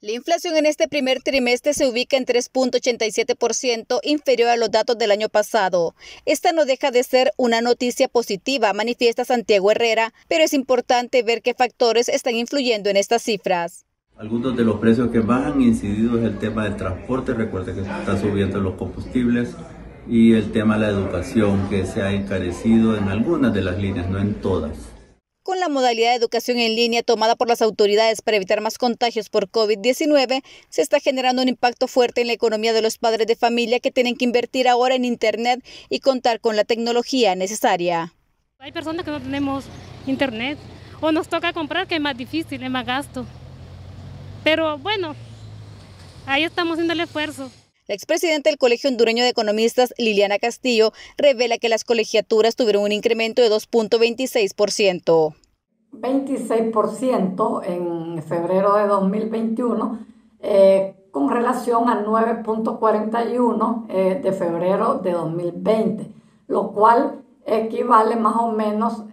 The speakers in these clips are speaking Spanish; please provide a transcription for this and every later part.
La inflación en este primer trimestre se ubica en 3.87%, inferior a los datos del año pasado. Esta no deja de ser una noticia positiva, manifiesta Santiago Herrera, pero es importante ver qué factores están influyendo en estas cifras. Algunos de los precios que más han incidido es el tema del transporte, recuerden que están subiendo los combustibles, y el tema de la educación, que se ha encarecido en algunas de las líneas, no en todas. Con la modalidad de educación en línea tomada por las autoridades para evitar más contagios por COVID-19, se está generando un impacto fuerte en la economía de los padres de familia que tienen que invertir ahora en Internet y contar con la tecnología necesaria. Hay personas que no tenemos Internet o nos toca comprar, que es más difícil, es más gasto. Pero bueno, ahí estamos haciendo el esfuerzo. La expresidenta del Colegio Hondureño de Economistas, Liliana Castillo, revela que las colegiaturas tuvieron un incremento de 2.26%. 26% en febrero de 2021, con relación al 9.41% de febrero de 2020, lo cual equivale más o menos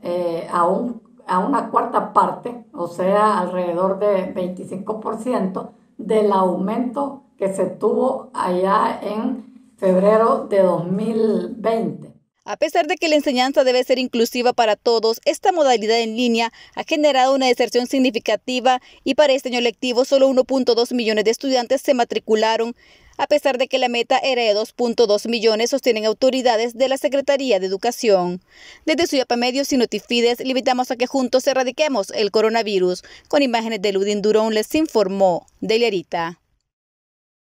a una cuarta parte, o sea, alrededor de 25% del aumento que se tuvo allá en febrero de 2020. A pesar de que la enseñanza debe ser inclusiva para todos, esta modalidad en línea ha generado una deserción significativa y para este año lectivo solo 1.2 millones de estudiantes se matricularon, a pesar de que la meta era de 2.2 millones, sostienen autoridades de la Secretaría de Educación. Desde Suyapa Medios y Notifides, le invitamos a que juntos erradiquemos el coronavirus. Con imágenes de Ludin Durón les informó Deliarita.